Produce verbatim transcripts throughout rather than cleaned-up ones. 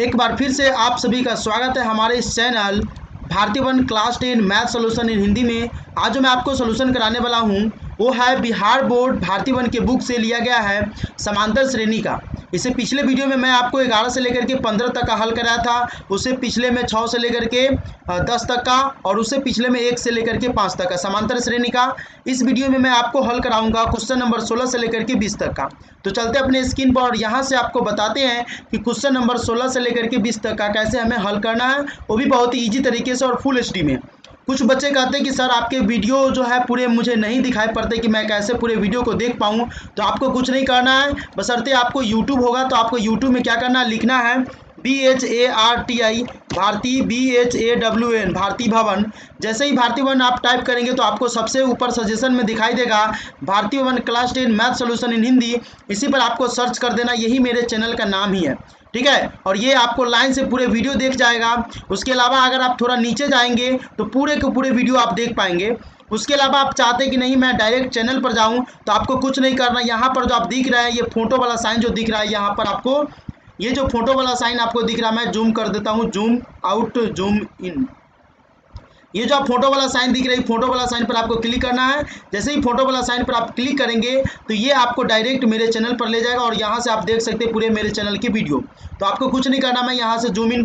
एक बार फिर से आप सभी का स्वागत है हमारे इस channel Bharati Bhawan class ten math solution in Hindi में। आज जो मैं आपको सोल्यूशन कराने वाला हूं वो है बिहार बोर्ड भारती भवन के बुक से लिया गया है समांतर श्रेणी का। इसे पिछले वीडियो में मैं आपको ग्यारह से लेकर के पंद्रह तक का हल कराया था, उससे पिछले में छः से लेकर के दस तक का और उससे पिछले में एक से लेकर के पाँच तक का समांतर श्रेणी का। इस वीडियो में मैं आपको हल कराऊंगा क्वेश्चन नंबर सोलह से लेकर के बीस तक का। तो चलते अपने स्क्रीन पर और यहाँ से आपको बताते हैं कि क्वेश्चन नंबर सोलह से लेकर के बीस तक का कैसे हमें हल करना है, वो भी बहुत ही ईजी तरीके से और फुल एच डी में। कुछ बच्चे कहते हैं कि सर आपके वीडियो जो है पूरे मुझे नहीं दिखाई पड़ते कि मैं कैसे पूरे वीडियो को देख पाऊं। तो आपको कुछ नहीं करना है, बशर्ते आपको यूट्यूब होगा तो आपको यूट्यूब में क्या करना है, लिखना है B H A R T I Bharati B H A W N Bharati Bhawan. जैसे ही भारती भवन आप टाइप करेंगे तो आपको सबसे ऊपर सजेशन में दिखाई देगा Bharati Bhawan class ten math solution in Hindi. इसी पर आपको सर्च कर देना, यही मेरे चैनल का नाम ही है, ठीक है। और ये आपको लाइन से पूरे वीडियो देख जाएगा। उसके अलावा अगर आप थोड़ा नीचे जाएंगे तो पूरे के पूरे वीडियो आप देख पाएंगे। उसके अलावा आप चाहते कि नहीं मैं डायरेक्ट चैनल पर जाऊं तो आपको कुछ नहीं करना। यहाँ पर जो आप दिख रहा है ये फोटो वाला साइन जो दिख रहा है, यहाँ पर आपको ये जो फोटो वाला साइन आपको दिख रहा है, मैं जूम कर देता हूँ, जूम आउट जूम इन, ये जो आप फोटो वाला साइन दिख रही है फोटो वाला साइन पर आपको क्लिक करना है। जैसे ही फोटो वाला साइन पर आप क्लिक करेंगे तो ये आपको डायरेक्ट मेरे चैनल पर ले जाएगा और यहाँ से आप देख सकते हैं पूरे मेरे चैनल की वीडियो। तो आपको कुछ नहीं करना, मैं यहाँ से जूम इन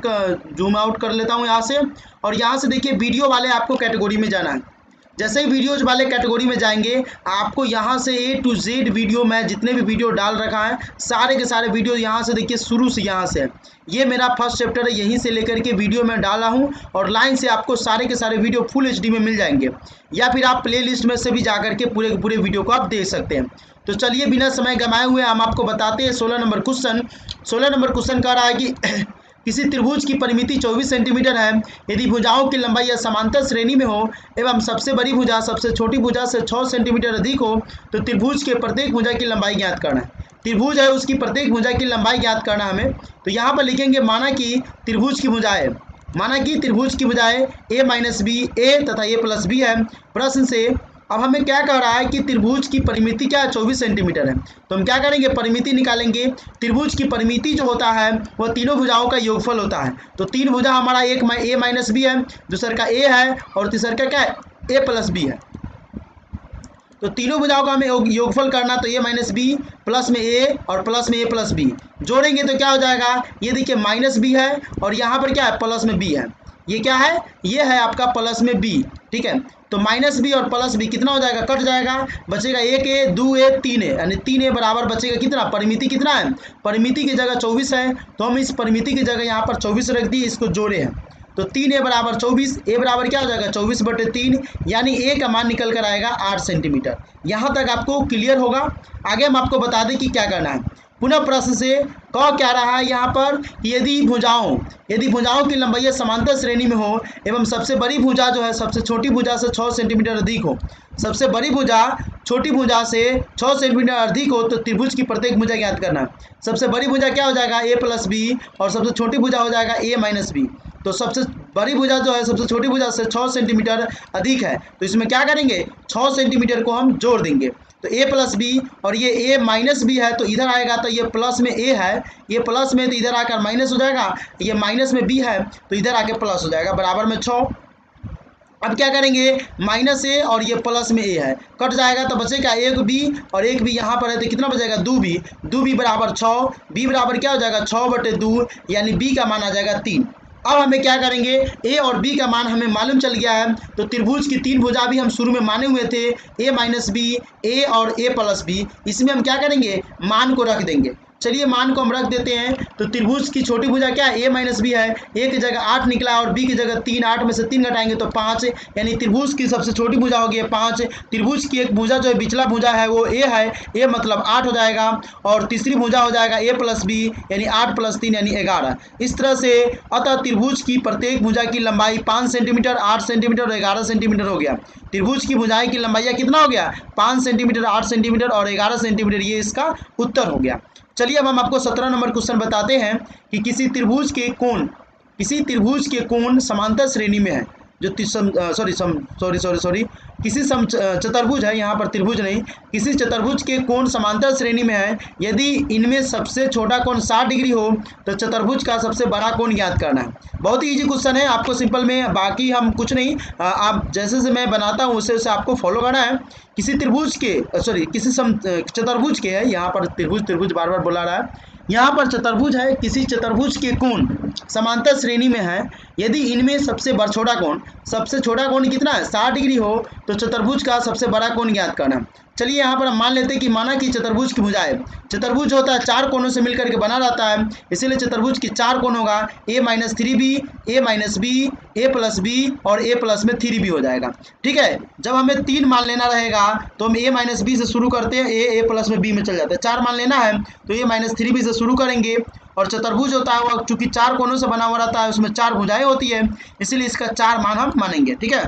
जूम आउट कर लेता हूँ यहाँ से, और यहाँ से देखिए वीडियो वाले आपको कैटेगोरी में जाना है। जैसे ही वीडियोज़ वाले कैटेगोरी में जाएंगे आपको यहाँ से ए टू जेड वीडियो में जितने भी वीडियो डाल रखा है सारे के सारे वीडियो यहाँ से देखिए, शुरू से यहाँ से ये मेरा फर्स्ट चैप्टर है, यहीं से लेकर के वीडियो में डाला हूँ और लाइन से आपको सारे के सारे वीडियो फुल एच डी में मिल जाएंगे, या फिर आप प्लेलिस्ट में से भी जा करके पूरे के पूरे वीडियो को आप देख सकते हैं। तो चलिए बिना समय गंवाए हुए हम आपको बताते हैं सोलह नंबर क्वेश्चन। सोलह नंबर क्वेश्चन कह रहा है कि किसी त्रिभुज की परिमिति चौबीस सेंटीमीटर है, यदि भुजाओं की लंबाई या समांतर श्रेणी में हो एवं सबसे बड़ी भुजा सबसे छोटी भुजा से छः सेंटीमीटर अधिक हो तो त्रिभुज के प्रत्येक भुजा की लंबाई ज्ञात करना है। त्रिभुज है उसकी प्रत्येक भुजा की लंबाई ज्ञात करना हमें। तो यहाँ पर लिखेंगे माना कि त्रिभुज की भुजाएँ माना कि त्रिभुज की भुजाएँ ए माइनस बी ए तथा ए प्लस बी है। प्रश्न से अब हमें क्या कह रहा है कि त्रिभुज की परिमिति क्या है, चौबीस सेंटीमीटर है। तो हम क्या करेंगे, परिमिति निकालेंगे। त्रिभुज की परिमिति जो होता है वो तीनों भुजाओं का योगफल होता है। तो तीन भुजा हमारा एक ए माइनस बी है, दूसर का ए है और तीसर का क्या है, ए प्लस बी है। तो तीनों भुजाओं का हमें योगफल करना, तो ए माइनस बी प्लस में ए और प्लस में ए प्लस बी जोड़ेंगे तो क्या हो जाएगा, ये देखिए माइनस बी है और यहाँ पर क्या है प्लस में बी है। ये क्या है, ये है आपका प्लस में बी, ठीक है। तो माइनस बी और प्लस बी कितना हो जाएगा, कट जाएगा, बचेगा एक ए दो ए तीन ए, यानी तीन ए बराबर बचेगा कितना, परिमिति कितना है, परिमिति की जगह चौबीस है तो हम इस परिमिति की जगह यहाँ पर चौबीस रख दिए, इसको जोड़े हैं तो तीन ए बराबर चौबीस, ए बराबर क्या हो जाएगा चौबीस बटे तीन, यानी ए का मान निकल कर आएगा आठ सेंटीमीटर। यहाँ तक आपको क्लियर होगा। आगे हम आपको बता दें कि क्या करना है। पुनः प्रश्न से कह क्या रहा है यहाँ पर, यदि भुजाओं यदि भुजाओं की लंबाई समांतर श्रेणी में हो एवं सबसे बड़ी भुजा जो है सबसे छोटी भुजा से छः सेंटीमीटर अधिक हो, सबसे बड़ी भुजा छोटी भुजा से छः सेंटीमीटर अधिक हो तो त्रिभुज की प्रत्येक भुजा ज्ञात करना। सबसे बड़ी भुजा क्या हो जाएगा, ए प्लस बी, और सबसे छोटी भुजा हो जाएगा ए माइनस बी। तो सबसे बड़ी भुजा जो है सबसे छोटी भुजा से छः सेंटीमीटर अधिक है तो इसमें क्या करेंगे, छः सेंटीमीटर को हम जोड़ देंगे। तो ए प्लस बी और ये ए माइनस बी है तो इधर आएगा तो ये प्लस में ए है, ये प्लस में तो इधर आकर माइनस हो जाएगा, ये माइनस में बी है तो इधर आके प्लस हो जाएगा, बराबर में छः। अब क्या करेंगे, माइनस ए और ये प्लस में ए है, कट जाएगा तो बचेगा एक बी और एक बी यहाँ पर है तो कितना बचेगा दो बी, दो बी बराबर छः, बी बराबर क्या हो जाएगा छः बटे दो, यानी बी का मान आ जाएगा तीन। अब हमें क्या करेंगे, ए और बी का मान हमें मालूम चल गया है तो त्रिभुज की तीन भुजा भी हम शुरू में माने हुए थे ए माइनस बी ए और ए प्लस बी, इसमें हम क्या करेंगे मान को रख देंगे। चलिए मान को हम रख देते हैं। तो त्रिभुज की छोटी भुजा क्या है, ए माइनस बी है, ए की जगह आठ निकला और बी की जगह तीन, आठ में से तीन घटाएंगे तो पाँच, यानी त्रिभुज की सबसे छोटी भुजा होगी पाँच। त्रिभुज की एक भुजा जो है पिछला भुजा है वो ए है, ए मतलब आठ हो जाएगा और तीसरी भुजा हो जाएगा ए प्लस बी, यानी आठ प्लस तीन यानी ग्यारह। इस तरह से अतः त्रिभुज की प्रत्येक भुजा की लंबाई पाँच सेंटीमीटर, आठ सेंटीमीटर और ग्यारह सेंटीमीटर हो गया। त्रिभुज की भुजाएँ की लंबाई कितना हो गया, पाँच सेंटीमीटर, आठ सेंटीमीटर और ग्यारह सेंटीमीटर, ये इसका उत्तर हो गया। चलिए अब हम आपको सत्रह नंबर क्वेश्चन बताते हैं कि किसी त्रिभुज के कोण किसी त्रिभुज के कोण समांतर श्रेणी में है जो सॉरी सॉरी सॉरी सॉरी किसी चतुर्भुज है, यहाँ पर त्रिभुज नहीं, किसी चतुर्भुज के कोण समांतर श्रेणी में है यदि इनमें सबसे छोटा कोण साठ डिग्री हो तो चतुर्भुज का सबसे बड़ा कोण ज्ञात करना है। बहुत ही ईजी क्वेश्चन है, आपको सिंपल में, बाकी हम कुछ नहीं, आप जैसे जैसे मैं बनाता हूँ उसे उसे आपको फॉलो करना है। किसी त्रिभुज के सॉरी किसी चतुर्भुज के है, यहाँ पर त्रिभुज त्रिभुज बार बार बोला रहा है, यहाँ पर चतुर्भुज है, किसी चतुर्भुज के कोण समांतर श्रेणी में है यदि इनमें सबसे बड़ा छोटा कोण, सबसे छोटा कोण कितना है साठ डिग्री हो तो चतुर्भुज का सबसे बड़ा कोण ज्ञात करना है। चलिए यहाँ पर हम मान लेते हैं कि माना कि चतुर्भुज की भुजा है, चतुर्भुज होता है चार कोणों से मिलकर के बना रहता है, इसीलिए चतुर्भुज की चार कोण होगा A minus three B, A minus B, A plus B और ए प्लस में थ्री बी हो जाएगा। ठीक है, जब हमें तीन मान लेना रहेगा तो हम ए माइनस बी से शुरू करते हैं, ए ए प्लस में बी में चल जाता है। चार मान लेना है तो ए माइनस थ्री बी से शुरू करेंगे और चतुर्भुज होता है वह चूँकि चार कोणों से बना हुआ रहता है, उसमें चार भुजाएँ होती है, इसीलिए इसका चार मान हम मानेंगे। ठीक है,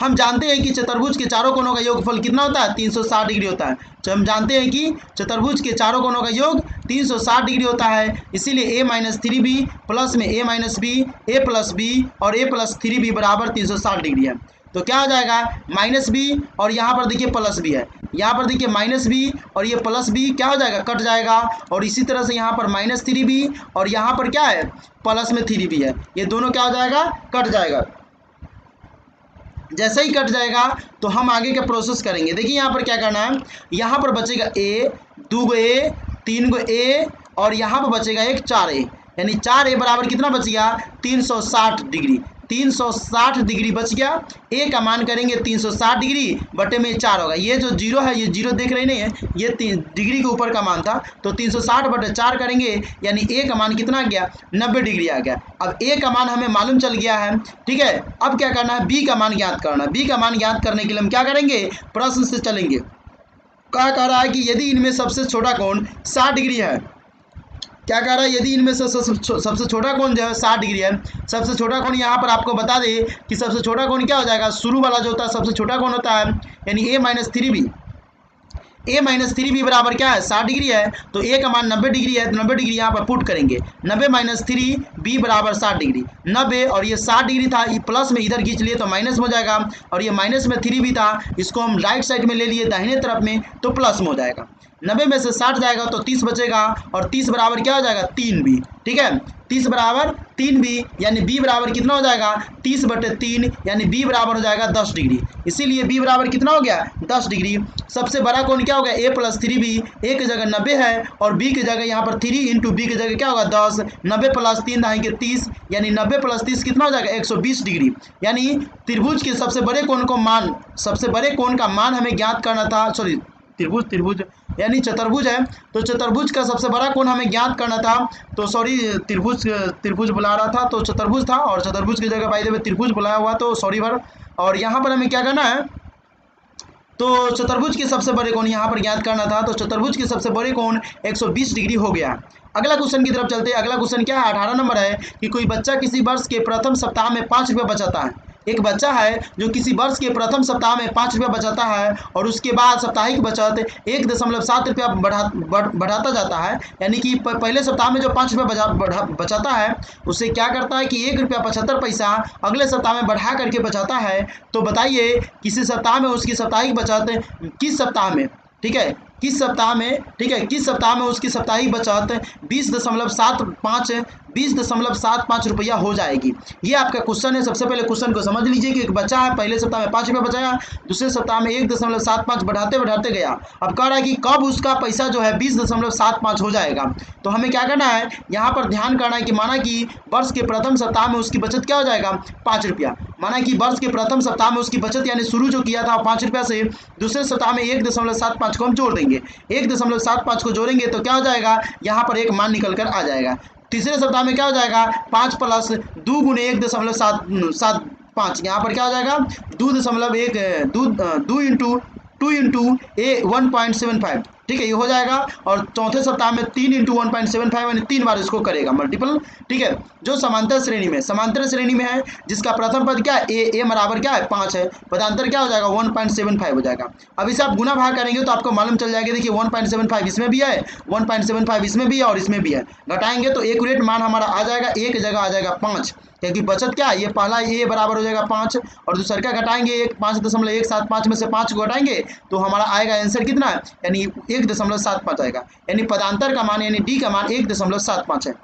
हम जानते हैं कि चतुर्भुज के चारों कोणों का योगफल कितना होता है तीन सौ साठ डिग्री होता है। तो हम जानते हैं कि चतुर्भुज के चारों कोणों का योग तीन सौ साठ डिग्री होता है, इसीलिए a minus three B plus में a minus B, A plus B और a प्लस थ्री बी बराबर तीन सौ साठ डिग्री है। तो क्या हो जाएगा माइनस बी और यहाँ पर देखिए प्लस बी है, यहाँ पर देखिए माइनस बी और ये प्लस बी क्या हो जाएगा कट जाएगा, और इसी तरह से यहाँ पर माइनस थ्री बी और यहाँ पर क्या है प्लस में थ्री बी है, ये दोनों क्या हो जाएगा कट जाएगा। जैसे ही कट जाएगा तो हम आगे का प्रोसेस करेंगे। देखिए यहाँ पर क्या करना है, यहाँ पर बचेगा ए, दो गो ए, तीन गो ए और यहाँ पर बचेगा एक चार ए, यानी चार ए बराबर कितना बच गया तीन सौ साठ डिग्री, तीन सौ साठ डिग्री बच गया। ए का मान करेंगे तीन सौ साठ डिग्री बटे में चार होगा, ये जो जीरो है ये जीरो देख रहे नहीं है, ये तीन डिग्री के ऊपर का मान था, तो तीन सौ साठ बटे चार करेंगे यानी ए का मान कितना आ गया नब्बे डिग्री आ गया। अब ए का मान हमें मालूम चल गया है। ठीक है, अब क्या करना है बी का मान ज्ञात करना है। बी का मान ज्ञात करने के लिए हम क्या करेंगे प्रश्न से चलेंगे। क्या कह रहा है कि यदि इनमें सबसे छोटा कोण साठ डिग्री है, क्या कह रहा है यदि इनमें सबसे सबसे सबसे छोटा कोण जो है साठ डिग्री है, सबसे छोटा कोण यहाँ पर आपको बता दे कि सबसे छोटा कोण क्या हो जाएगा, शुरू वाला जो होता है सबसे छोटा कोण होता है यानी a minus three B, A minus three B बराबर क्या है साठ डिग्री है, तो ए का मान नब्बे डिग्री है, तो नब्बे डिग्री यहाँ पर पुट करेंगे, नब्बे माइनस थ्री बी बराबर साठ डिग्री, नब्बे और ये साठ डिग्री था, ये प्लस में इधर खींच लिए तो माइनस में हो जाएगा, और ये माइनस में थ्री बी था इसको हम राइट साइड में ले लिए दाहिने तरफ में तो प्लस में हो जाएगा, नब्बे में से साठ जाएगा तो तीस बचेगा और तीस बराबर क्या हो जाएगा तीन बी। ठीक है, तीस बराबर तीन बी यानी बी बराबर कितना हो जाएगा तीस बटे तीन यानी बी बराबर हो जाएगा दस डिग्री, इसीलिए बी बराबर कितना हो गया दस डिग्री। सबसे बड़ा कोण क्या हो गया A plus three B, A की जगह नब्बे है और बी की जगह यहाँ पर थ्री इंटू बी की जगह क्या होगा दस, नब्बे प्लस तीन दाएंगे तीस यानी नब्बे प्लस तीस कितना हो जाएगा एक सौ बीस डिग्री। यानी त्रिभुज के सबसे बड़े कोण को मान, सबसे बड़े कोण का मान हमें ज्ञात करना था, सॉरी त्रिभुज त्रिभुज यानी चतुर्भुज है, तो चतुर्भुज का सबसे बड़ा कोण हमें ज्ञात करना था, तो सॉरी त्रिभुज त्रिभुज बुला रहा था तो चतुर्भुज था, और चतुर्भुज की जगह बाय द वे त्रिभुज बुलाया हुआ तो सॉरी भर। और यहाँ पर हमें क्या करना है तो चतुर्भुज के सबसे बड़े कोण यहाँ पर ज्ञात करना था, तो चतुर्भुज के सबसे बड़े कोण एक सौ बीस डिग्री हो गया। अगला क्वेश्चन की तरफ चलते हैं। अगला क्वेश्चन क्या है अठारह नंबर है कि कोई बच्चा किसी वर्ष के प्रथम सप्ताह में पाँच रुपये बचाता है। एक बच्चा है जो किसी वर्ष के प्रथम सप्ताह में पाँच रुपया बचाता है और उसके बाद साप्ताहिक बचत एक दशमलव सात रुपया बढ़ा बढ़ाता जाता है, यानी कि पहले सप्ताह में जो पाँच रुपया बचा बचाता है उसे क्या करता है कि एक रुपया पचहत्तर पैसा अगले सप्ताह में बढ़ा करके बचाता है। तो बताइए किसी सप्ताह में उसकी साप्ताहिक बचत किस सप्ताह में, ठीक है किस सप्ताह में, ठीक है किस सप्ताह में उसकी साप्ताहिक बचत बीस दशमलव सात पाँच बीस दशमलव सात पाँच रुपया हो जाएगी। ये आपका क्वेश्चन है। सबसे पहले क्वेश्चन को समझ लीजिए कि एक बच्चा है, पहले सप्ताह में पाँच रुपया बचाया, दूसरे सप्ताह में एक दशमलव सात पाँच बढ़ाते बढ़ाते गया, अब कह रहा है कि कब उसका पैसा जो है बीस दशमलव सात पाँच हो जाएगा। तो हमें क्या करना है यहाँ पर ध्यान करना है कि माना कि वर्ष के प्रथम सप्ताह में उसकी बचत क्या हो जाएगा पाँच रुपया, माना कि वर्ष के प्रथम सप्ताह में उसकी बचत यानी शुरू जो किया था पाँच रुपया से, दूसरे सप्ताह में एक दशमलव सात पाँच को हम जोड़ देंगे, एक दशमलव सात पाँच को जोड़ेंगे तो क्या हो जाएगा यहाँ पर एक मान निकल कर आ जाएगा। तीसरे सप्ताह में क्या हो जाएगा पाँच प्लस दो गुने एक दशमलव सात सात पाँच, यहाँ पर क्या हो जाएगा दो दशमलव एक दो दो into two into A one point seven five ठीक है, ये हो जाएगा। और चौथे सप्ताह में तीन into one point seven five यानी तीन बार इसको करेगा मल्टीपल। ठीक है, जो समांतर श्रेणी में समांतर श्रेणी में है जिसका प्रथम पद क्या है ए, ए बराबर क्या है पाँच है, पदांतर क्या हो जाएगा वन पॉइंट सेवन फाइव हो जाएगा। अब इसे आप गुना भाग करेंगे तो आपको मालूम चल जाएगा, देखिए वन पॉइंट सेवन फाइव इसमें भी है, वन पॉइंट सेवन फाइव इसमें भी है और इसमें भी है, घटाएंगे तो एक्यूरेट मान हमारा आ जाएगा एक जगह आ जाएगा पाँच, क्योंकि बचत क्या है ये पहला ए बराबर हो जाएगा पाँच और दूसरा क्या घटाएंगे एक, पाँच दशमलव एक सात पाँच में से पाँच को घटाएंगे तो हमारा आएगा आंसर कितना है यानी एक दशमलव सात पाँच आएगा, यानी पदांतर का मान यानी डी का मान एक दशमलव सात पाँच है।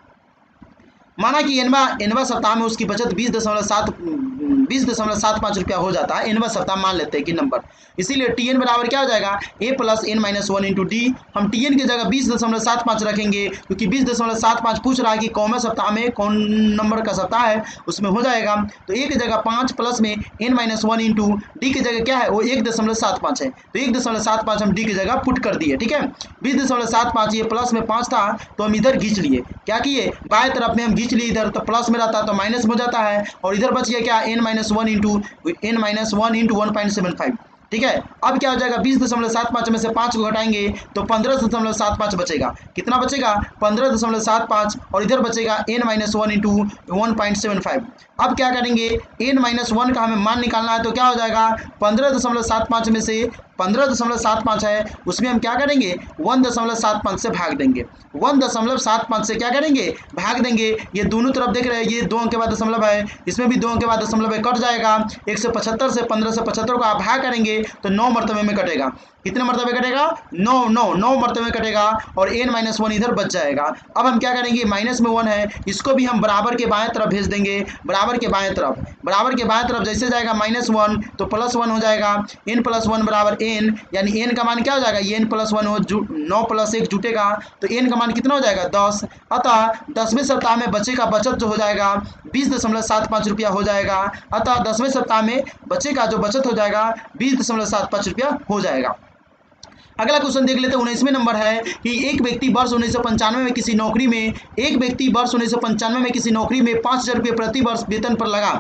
माना कि एनवा एनवा सप्ताह में उसकी बचत बीस दशमलव सात बीस दशमलव सात पाँच रुपया हो जाता है, एनवा सप्ताह मान लेते हैं कि नंबर, इसीलिए टी एन बराबर क्या हो जाएगा a plus n minus one into D. हम टी एन की जगह बीस दशमलव सात पाँच रखेंगे क्योंकि बीस दशमलव सात पाँच पूछ रहा है कि कौन सप्ताह में कौन नंबर का सप्ताह है, उसमें हो जाएगा तो एक जगह पाँच प्लस में n minus one into d की जगह क्या है वो एक दशमलव सात पाँच है, तो एक दशमलव सात पाँच हम डी की जगह पुट कर दिए। ठीक है, बीस दशमलव सात पाँच ये प्लस में पाँच था तो हम इधर खींच लिए, क्या किए बाएँ तरफ में हम खींच लिए, इधर तो प्लस में रहता तो माइनस में हो जाता है और इधर बच गया क्या n minus one into n minus one into one point seven five. ठीक है, अब क्या हो जाएगा बीस दशमलव सात पाँच में से पाँच को घटाएंगे तो पंद्रह दशमलव सात पाँच बचेगा, कितना बचेगा पंद्रह दशमलव सात पाँच और इधर बचेगा n minus one into one point seven five. अब क्या करेंगे एन माइनस वन का हमें मान निकालना है तो क्या हो जाएगा पंद्रह दशमलव सात पाँच में से पंद्रह दशमलव सात पाँच है उसमें हम क्या करेंगे वन दशमलव सात पाँच से भाग देंगे, वन दशमलव सात पाँच से क्या करेंगे भाग देंगे। ये दोनों तरफ देख रहे हैं ये दो अंक के बाद दशमलव है, इसमें भी दो अंक के बाद दशमलव है, कट जाएगा एक से पचहत्तर से पंद्रह से पचहत्तर को आप भाग करेंगे तो नौ मरतबे में कटेगा, कितने मरतबे कटेगा नौ नौ नौ मरतबे में कटेगा और एन माइनस वन इधर बच जाएगा। अब हम क्या करेंगे माइनस में वन है इसको भी हम बराबर के बाएँ तरफ भेज देंगे, बराबर के बाएँ तरफ बराबर के बाएँ तरफ जैसे जाएगा माइनस वन तो प्लस वन हो जाएगा एन प्लस वन बराबर एन, यानी एन का मान क्या हो जाएगा एन प्लस वन हो नौ प्लस एक जुटेगा तो एन का मान कितना हो जाएगा दस। अतः दसवें सप्ताह में बच्चे का बचत जो हो जाएगा बीस दशमलव सात पाँच रुपया हो जाएगा, अतः दसवें सप्ताह में बच्चे का जो बचत हो जाएगा बीस दशमलव सात पाँच रुपया हो जाएगा। अगला क्वेश्चन देख लेते हैं, उन्नीसवें नंबर है कि एक व्यक्ति वर्ष उन्नीस सौ पंचानवे में किसी नौकरी में एक व्यक्ति वर्ष उन्नीस सौ पंचानवे में किसी नौकरी में पाँच हज़ार रुपये प्रति वर्ष वेतन पर लगा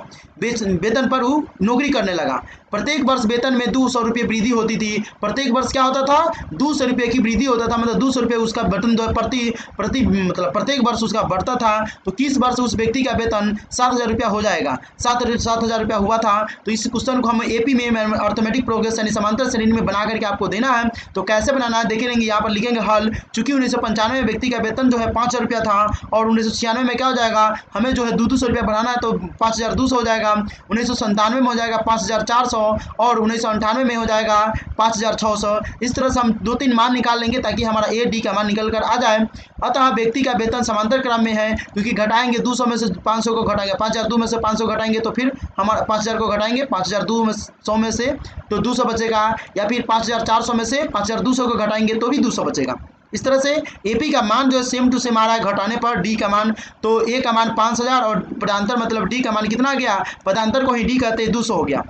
वेतन पर वो नौकरी करने लगा। प्रत्येक वर्ष वेतन में दो सौ रुपये वृद्धि होती थी, प्रत्येक वर्ष क्या होता था दो सौ रुपये की वृद्धि होता था, मतलब दो सौ रुपये उसका वेतन प्रति प्रति मतलब प्रत्येक वर्ष उसका बढ़ता था। तो किस वर्ष उस व्यक्ति का वेतन सात हज़ार रुपया हो जाएगा, सात सात हज़ार रुपया हुआ था। तो इस क्वेश्चन को हम ए पी में अर्थमेटिक प्रोग्रेस यानी समांतर श्रेणी में बना करके आपको देना है, तो कैसे बनाना है देखेंगे। यहाँ पर लिखेंगे हल, चूंकि उन्नीस सौ पंचानवे में व्यक्ति का वेतन जो है पाँच हज़ार रुपया था और उन्नीस सौ छियानवे में क्या हो जाएगा हमें जो है दो दो सौ रुपया बढ़ाना है तो पाँच हज़ार दो सौ हो जाएगा, उन्नीस सौ संतानवे में हो जाएगा पाँच हज़ार चार सौ और उन्नीस सौ अंठानवे में हो जाएगा पाँच हज़ार छः सौ। इस तरह से हम दो तीन मान निकाल लेंगे ताकि हमारा ए डी का मान निकल कर आ जाए। अतः व्यक्ति का वेतन समांतर क्रम में है क्योंकि घटाएंगे दो सौ में से पाँच सौ को घटाएंगे पाँच हज़ार दो में से पाँच सौ घटाएंगे तो फिर हमारा पाँच हज़ार को घटाएंगे पाँच हज़ार दो में सौ में से तो दो सौ बचेगा, या फिर पाँच हज़ार चार सौ में से दो सौ को घटाएंगे तो भी दो सौ बचेगा। इस तरह से एपी का मान जो है सेम टू सेम आ रहा है घटाने पर डी का मान, तो ए का मान पाँच हज़ार और पदांतर मतलब डी का मान कितना आ गया, पदांतर को ही डी कहते हैं दो सौ हो गया।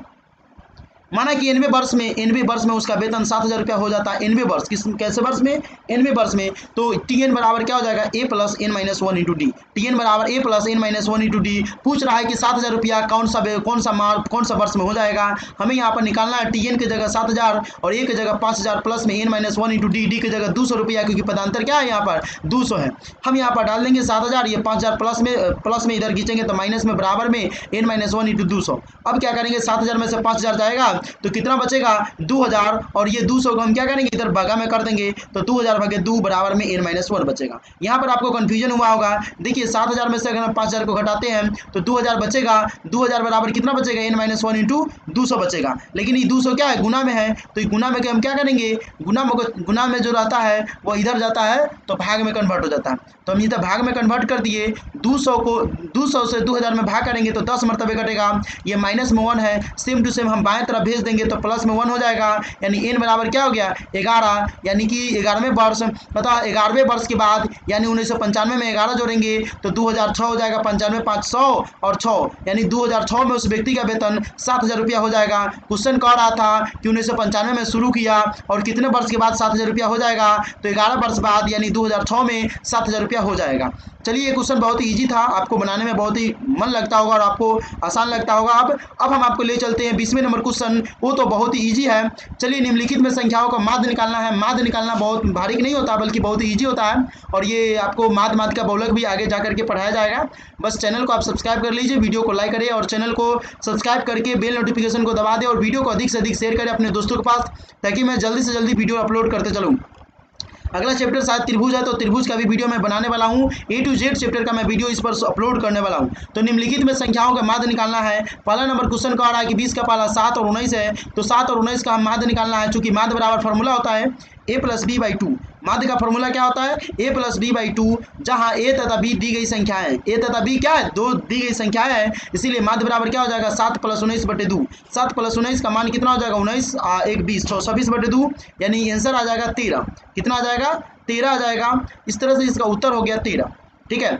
माना कि एनवे वर्ष में एनवे वर्ष में उसका वेतन सात हज़ार रुपया हो जाता है, एनवे वर्ष किस कैसे वर्ष में एनवे वर्ष में, तो टी एन बराबर क्या हो जाएगा a plus n minus one into d, t n बराबर a plus n minus one into D. पूछ रहा है कि सात हज़ार रुपया कौन सा कौन सा मार कौन सा वर्ष में हो जाएगा, हमें यहाँ पर निकालना है टी एन की जगह सात हज़ार और ए की जगह पाँच हज़ार प्लस में n minus one into d, d की जगह दो सौ रुपया क्योंकि पदांतर क्या है यहाँ पर दो सौ है। हम यहाँ पर डाल देंगे सात हज़ार, ये पाँच हज़ार प्लस में प्लस में इधर खींचेंगे तो माइनस में बराबर में एन माइनस वन इंटू दो सौ। अब क्या करेंगे सात हज़ार में से पाँच हज़ार जाएगा तो कितना बचेगा दो हज़ार और ये दो सौ को हम क्या करेंगे इधर भागा में कर देंगे तो दो हज़ार भागे दो बराबर में एन माइनस वन बचेगा। यहाँ पर आपको कंफ्यूजन हुआ होगा, देखिए सात हज़ार में से अगर हम पाँच हज़ार को घटाते हैं तो दो हज़ार बचेगा, दो हज़ार बराबर कितना बचेगा एन माइनस वन इंटू दो सौ बचेगा, लेकिन ये दो सौ क्या है गुना में है तो गुना में हम क्या करेंगे गुना में गुना में जो रहता है वो इधर जाता है तो भाग में कन्वर्ट हो जाता है, तो हम इधर भाग में कन्वर्ट कर दिए दो सौ को, दो सौ से दो हज़ार में भाग करेंगे तो दस मरतबे कटेगा, ये माइनस में वन है सेम टू सेम हम बाएं तरफ भेज देंगे तो प्लस में वन हो जाएगा, यानी एन बराबर क्या हो गया ग्यारह, यानी कि ग्यारहवें वर्ष तथा ग्यारहवें वर्ष के बाद यानी उन्नीस सौ पंचानवे में ग्यारह जोड़ेंगे तो दो हज़ार छह हो जाएगा, पंचानवे पाँच सौ और छः यानी दो हज़ार छह में उस व्यक्ति का वेतन सात हज़ार रुपया हो जाएगा। क्वेश्चन कह रहा था कि उन्नीस सौ पंचानवे में शुरू किया और कितने वर्ष के बाद सात हज़ार रुपया हो जाएगा, तो ग्यारह वर्ष बाद यानी दो हज़ार छः में सात हज़ार रुपया हो जाएगा। चलिए ये क्वेश्चन बहुत ही ईजी था, आपको बनाने में बहुत ही मन लगता होगा और आपको आसान लगता होगा। अब अब हम आपको ले चलते हैं बीसवें नंबर क्वेश्चन क्वेश्चन वो तो बहुत ही ईजी है। चलिए निम्नलिखित में संख्याओं का माध्य निकालना है। माध्य निकालना बहुत भारी नहीं होता बल्कि बहुत ही ईजी होता है और ये आपको माध्य माध्य का बहुलक भी आगे जा करके पढ़ाया जाएगा। बस चैनल को आप सब्सक्राइब कर लीजिए, वीडियो को लाइक करें और चैनल को सब्सक्राइब करके बेल नोटिफिकेशन को दबा दें और वीडियो को अधिक से अधिक शेयर करें अपने दोस्तों के पास ताकि मैं जल्दी से जल्दी वीडियो अपलोड करते चलूँ। अगला चैप्टर शायद त्रिभुज है तो त्रिभुज का भी वीडियो मैं बनाने वाला हूँ। ए टू जेड चैप्टर का मैं वीडियो इस पर अपलोड करने वाला हूँ। तो निम्नलिखित में संख्याओं का माध्य निकालना है। पहला नंबर क्वेश्चन का आ रहा है कि बीस का पाला सात और उन्नीस है तो सात और उन्नीस का हम माध्य निकालना है। चूंकि माध्य बराबर फॉर्मूला होता है a plus b by two. माध्य का फॉर्मूला क्या होता है? A plus b by two, जहाँ ए तथा बी दी गई संख्या है। ए तथा बी क्या है? दो दी गई संख्या है, इसीलिए माध्य बराबर क्या हो जाएगा? सात प्लस उन्नीस बटे दो। सात प्लस उन्नीस का मान कितना हो जाएगा? उन्नीस एक बीस छः छब्बीस बटे दो, यानी आंसर आ जाएगा तेरह। कितना आ जाएगा? तेरह आ जाएगा। इस तरह से इसका उत्तर हो गया तेरह। ठीक है,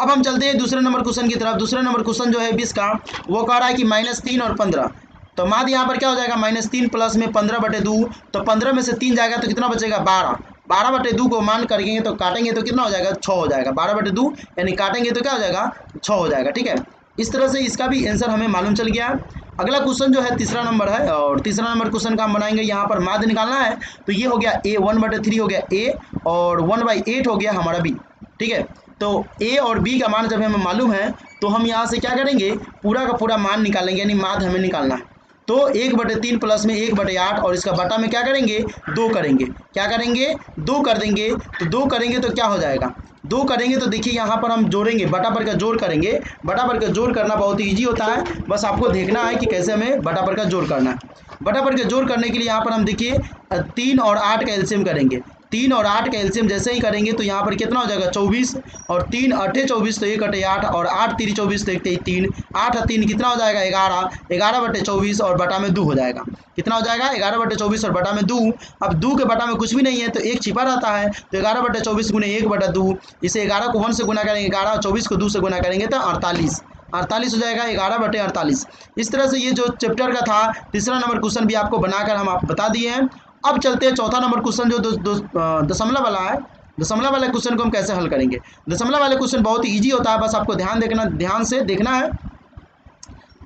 अब हम चलते हैं दूसरे नंबर क्वेश्चन की तरफ। दूसरा नंबर क्वेश्चन जो है बीस का, वो कह रहा है कि माइनस तीन और पंद्रह। तो माध्य यहाँ पर क्या हो जाएगा? माइनस तीन प्लस में पंद्रह बटे दो। तो पंद्रह में से तीन जाएगा तो कितना बचेगा? बारह। बारह बटे दो को मान करेंगे तो काटेंगे तो कितना हो जाएगा? छः हो जाएगा। बारह बटे दो यानी काटेंगे तो क्या हो जाएगा? छः हो जाएगा। ठीक है, इस तरह से इसका भी आंसर हमें मालूम चल गया। अगला क्वेश्चन जो है तीसरा नंबर है और तीसरा नंबर क्वेश्चन का हम बनाएंगे। यहाँ पर माध्य निकालना है तो ये हो गया ए, वन बटे थ्री हो गया ए और वन बाई एट हो गया हमारा बी। ठीक है, तो ए और बी का मान जब हमें मालूम है तो हम यहाँ से क्या करेंगे? पूरा का पूरा मान निकालेंगे, यानी माध्य हमें निकालना है। तो एक बटे तीन प्लस में एक बटे आठ और इसका बटा में क्या करेंगे? दो करेंगे। क्या करेंगे? दो कर देंगे। तो दो करेंगे तो क्या हो जाएगा? दो करेंगे तो देखिए यहाँ पर हम जोड़ेंगे, बटा पर का जोड़ करेंगे। बटा पर का जोड़ करना बहुत ही ईजी होता है, बस आपको देखना है कि कैसे हमें बटा पर का जोड़ करना है। बटा पर का जोड़ करने के लिए यहाँ पर हम देखिए तीन और आठ का एलसीएम करेंगे। तीन और आठ का एलसीएम जैसे ही करेंगे तो यहाँ पर कितना हो जाएगा? चौबीस। और तीन अठे चौबीस तो एक अठे आठ और आठ तीन चौबीस तो एक तेईस तीन। आठ और तीन कितना हो जाएगा? ग्यारह। ग्यारह बटे चौबीस और बटा में दो हो जाएगा। कितना हो जाएगा? ग्यारह बटे चौबीस और बटा में दो। अब दो के बटा में कुछ भी नहीं है तो एक छिपा रहता है, तो ग्यारह बटे चौबीस गुने एक बटा दो। इसे ग्यारह को वन से गुना करेंगे, ग्यारह और चौबीस को दो से गुना करेंगे तो अड़तालीस। अड़तालीस हो जाएगा, ग्यारह बटे अड़तालीस। इस तरह से ये जो चैप्टर का था तीसरा नंबर क्वेश्चन भी आपको बनाकर हम आप बता दिए हैं। अब चलते हैं चौथा नंबर क्वेश्चन जो दशमलव वाला है। दशमलव वाले क्वेश्चन को हम कैसे हल करेंगे? दशमलव वाले क्वेश्चन बहुत ही ईजी होता है, बस आपको ध्यान देखना ध्यान से देखना है।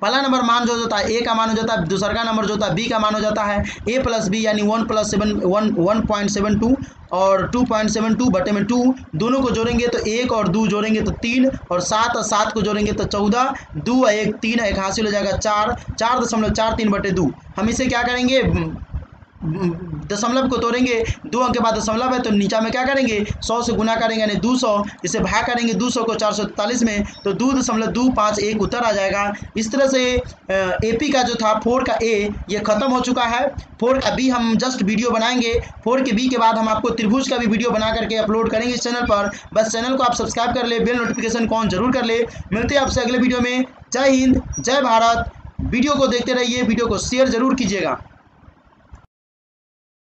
पहला नंबर मान जो होता है ए का मान हो जाता है, दूसरा का नंबर जो होता है बी का मान हो जाता है ए प्लस बी यानी one plus seven one one point seven two और टू पॉइंट सेवन टू बटे में टू। दोनों को जोड़ेंगे तो एक और दो जोड़ेंगे तो तीन और सात और सात को जोड़ेंगे तो चौदह। दो एक तीन एक हासिल हो जाएगा चार। चार दशमलव चार तीन बटे दो। हम इसे क्या करेंगे? दशमलव को तोड़ेंगे, दो अंक के बाद दशमलव है तो नीचा में क्या करेंगे? सौ से गुना करेंगे यानी दो सौ। इसे भाग करेंगे दो सौ को चार सौ तैंतालीस में तो दो दशमलव दो पाँच एक उत्तर आ जाएगा। इस तरह से एपी का जो था फोर का ए ये खत्म हो चुका है। फोर का बी हम जस्ट वीडियो बनाएंगे। फोर के बी के बाद हम आपको त्रिभुज का भी वीडियो बना करके अपलोड करेंगे इस चैनल पर। बस चैनल को आप सब्सक्राइब कर ले, बेल नोटिफिकेशन को ऑन जरूर कर ले। मिलते हैं आपसे अगले वीडियो में। जय हिंद, जय भारत। वीडियो को देखते रहिए, वीडियो को शेयर जरूर कीजिएगा।